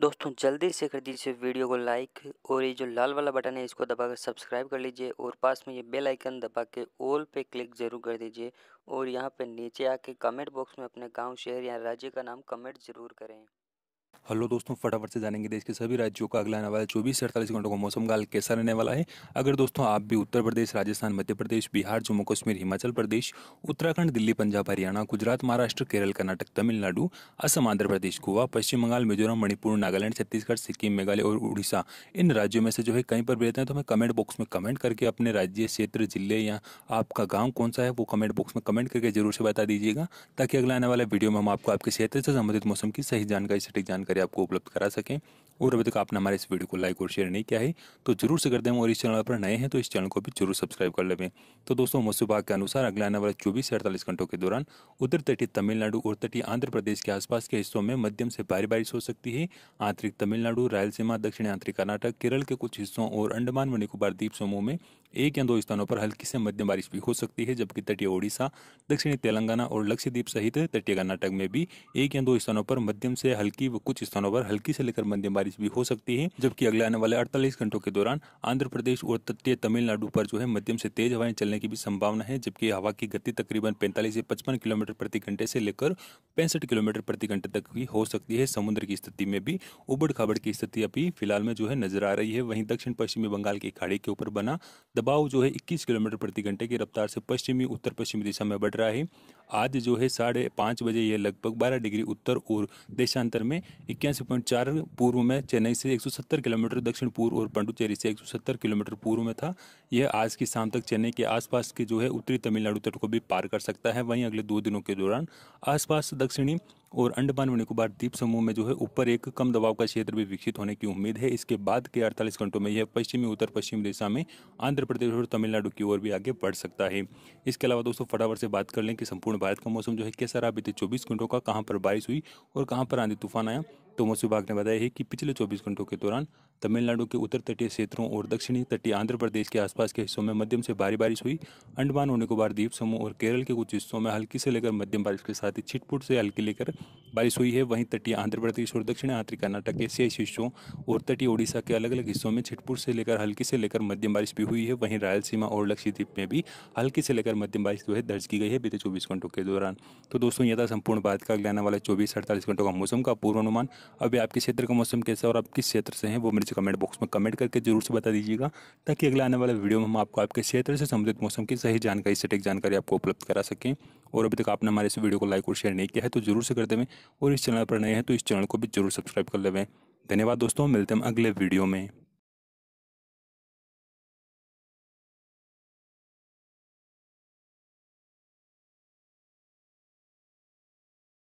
दोस्तों जल्दी से कर दीजिए वीडियो को लाइक और ये जो लाल वाला बटन है इसको दबाकर सब्सक्राइब कर लीजिए और पास में ये बेल आइकन दबा के ऑल पे क्लिक ज़रूर कर दीजिए और यहाँ पे नीचे आके कमेंट बॉक्स में अपने गांव, शहर या राज्य का नाम कमेंट ज़रूर करें। हेलो दोस्तों, फटाफट से जानेंगे देश के सभी राज्यों का अगला आने वाला 24 से 48 घंटों का मौसम काल कैसा रहने वाला है। अगर दोस्तों आप भी उत्तर प्रदेश, राजस्थान, मध्य प्रदेश, बिहार, जम्मू कश्मीर, हिमाचल प्रदेश, उत्तराखंड, दिल्ली, पंजाब, हरियाणा, गुजरात, महाराष्ट्र, केरल, कर्नाटक, तमिलनाडु, असम, आंध्र प्रदेश, गोवा, पश्चिम बंगाल, मिजोरम, मणिपुर, नागालैंड, छत्तीसगढ़, सिक्किम, मेघालय और उड़ीसा इन राज्यों में से जो है कहीं पर भी रहते हैं तो हमें कमेंट बॉक्स में कमेंट करके अपने राज्य, क्षेत्र, जिले या आपका गाँव कौन सा है वो कमेंट बॉक्स में कमेंट करके जरूर से बता दीजिएगा, ताकि अगला आने वाला वीडियो में हम आपको आपके क्षेत्र से संबंधित मौसम की सही जानकारी, सटीक जानकारी आपको उपलब्ध करा सकें। और अभी तक आपने हमारे इस वीडियो को लाइक और शेयर नहीं किया है तो जरूर से कर दें और इस चैनल पर नए हैं तो इस चैनल को भी जरूर सब्सक्राइब कर लें। तो दोस्तों मौसम विभाग के अनुसार अगले आने वाले 24 से 48 घंटों के दौरान उत्तर तटीय तमिलनाडु और तटीय आंध्र प्रदेश के आसपास के हिस्सों में मध्यम से भारी बारिश हो सकती है। आंतरिक तमिलनाडु, रायलसीमा, दक्षिण आंतरिक कर्नाटक, केरल के कुछ हिस्सों और अंडमान व निकोबार द्वीप समूह में एक या दो स्थानों पर हल्की से मध्यम बारिश भी हो सकती है, जबकि तटीय ओडिशा, दक्षिणी तेलंगाना और लक्षद्वीप सहित तटीय कर्नाटक में भी एक या दो स्थानों पर मध्यम से हल्की व कुछ स्थानों पर हल्की से लेकर मध्यम बारिश भी हो सकती है। जबकि अगले आने वाले 48 घंटों के दौरान आंध्र प्रदेश और तटीय तमिलनाडु पर जो है मध्यम से तेज हवाएं चलने की भी संभावना है, जबकि हवा की गति तकरीबन 45 से 55 किलोमीटर प्रति घंटे से लेकर 65 किलोमीटर प्रति घंटे तक भी हो सकती है। समुद्र की स्थिति में भी उबड़ खाबड़ की स्थिति अभी फिलहाल में जो है नजर आ रही है। वहीं दक्षिण पश्चिमी बंगाल की खाड़ी के ऊपर बना दबाव जो है 21 किलोमीटर प्रति घंटे की रफ्तार से पश्चिमी उत्तर पश्चिमी दिशा में बढ़ रहा है। आज जो है 5:30 बजे यह लगभग 12 डिग्री उत्तर और देशांतर में 81.4 पूर्व में चेन्नई से 170 किलोमीटर दक्षिण पूर्व और पांडुचेरी से 170 किलोमीटर पूर्व में था। यह आज की शाम तक चेन्नई के आसपास के जो है उत्तरी तमिलनाडु तट को भी पार कर सकता है। वहीं अगले 2 दिनों के दौरान आसपास दक्षिणी और अंडमान व निकोबार द्वीप समूह में जो है ऊपर एक कम दबाव का क्षेत्र भी विकसित होने की उम्मीद है। इसके बाद के 48 घंटों में यह पश्चिमी उत्तर पश्चिम दिशा में आंध्र प्रदेश और तमिलनाडु की ओर भी आगे बढ़ सकता है। इसके अलावा दोस्तों फटाफट से बात कर लें कि संपूर्ण भारत का मौसम जो है कैसा रहा बीते 24 घंटों का, कहाँ पर बारिश हुई और कहाँ पर आंधी तूफान आया। तो मौसम विभाग ने बताया है कि पिछले 24 घंटों के दौरान तमिलनाडु के उत्तर तटीय क्षेत्रों और दक्षिणी तटीय आंध्र प्रदेश के आसपास के हिस्सों में मध्यम से भारी बारिश हुई। अंडमान और निकोबार द्वीप समूह और केरल के कुछ हिस्सों में हल्की से लेकर मध्यम बारिश के साथ ही छिटपुट से हल्की लेकर बारिश हुई है। वहीं तटीय आंध्र प्रदेश और दक्षिण आंतरिक कर्नाटक के शेष हिस्सों और तटीय ओडिशा के अलग अलग हिस्सों में छिटपुट से लेकर मध्यम बारिश भी हुई है। वहीं रायलसीमा और लक्षद्वीप में भी हल्की से लेकर मध्यम बारिश जो है दर्ज की गई है बीते 24 घंटों के दौरान। तो दोस्तों यह था संपूर्ण भारत का अगले आने वाला 24 से 48 घंटों का मौसम का पूर्वानुमान। अभी आपके क्षेत्र का मौसम कैसा और आप किस क्षेत्र से हैं वो मेरे कमेंट बॉक्स में कमेंट करके जरूर से बता दीजिएगा, ताकि अगला आने वाला वीडियो में हम आपको आपके क्षेत्र से संबंधित मौसम की सही जानकारी, सटीक जानकारी आपको उपलब्ध करा सकें। और अभी तक आपने हमारे इस वीडियो को लाइक और शेयर नहीं किया है तो जरूर से कर दें और इस चैनल पर नए हैं तो इस चैनल को भी जरूर सब्सक्राइब कर लें। धन्यवाद दोस्तों, मिलते हैं अगले वीडियो में।